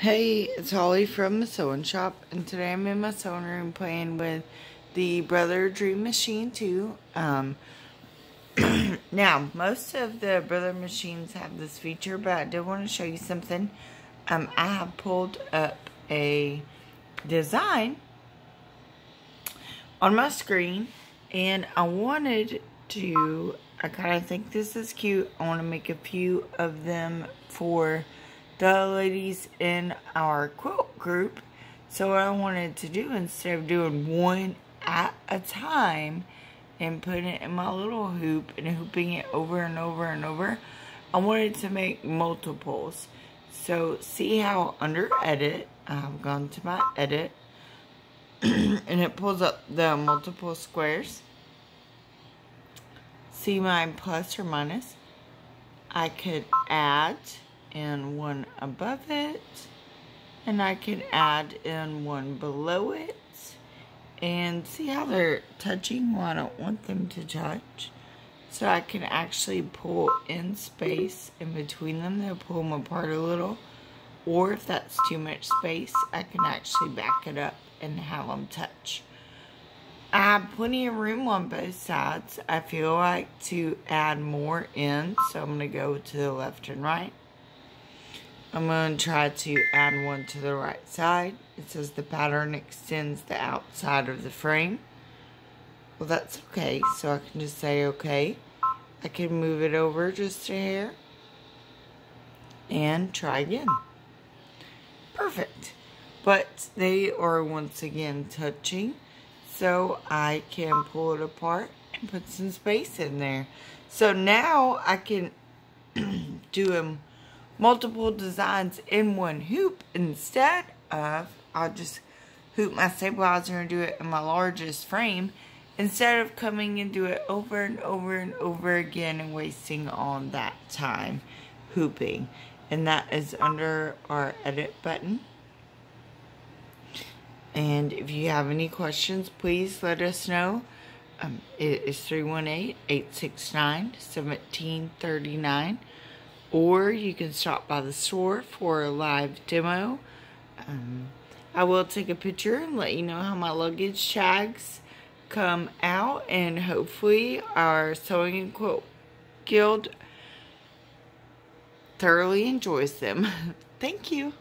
Hey, it's Holly from the Sewing Shop, and today I'm in my sewing room playing with the Brother Dream Machine 2. Now, most of the Brother machines have this feature, but I did want to show you something. I have pulled up a design on my screen, and I kind of think this is cute. I want to make a few of them for the ladies in our quilt group. So what I wanted to do, instead of doing one at a time and putting it in my little hoop and hooping it over and over and over, I wanted to make multiples. So see how under edit, I've gone to my edit and it pulls up the multiple squares. See my plus or minus. I could add in one above it, and I can add in one below it, and see how they're touching. Well, I don't want them to touch, so I can actually pull in space in between them. They'll pull them apart a little, or if that's too much space, I can actually back it up and have them touch. I have plenty of room on both sides. I feel like to add more in, so I'm going to go to the left and right. I'm going to try to add one to the right side. It says the pattern extends the outside of the frame. Well, that's okay. So I can just say okay. I can move it over just a hair. And try again. Perfect. But they are once again touching. So I can pull it apart and put some space in there. So now I can do them multiple designs in one hoop instead of, I'll just hoop my stabilizer and do it in my largest frame instead of coming and do it over and over and over again and wasting all that time hooping. And that is under our edit button. And if you have any questions, please let us know. It is 318-869-1739. Or you can stop by the store for a live demo. I will take a picture and let you know how my luggage tags come out. And hopefully our Sewing and Quilt Guild thoroughly enjoys them. Thank you.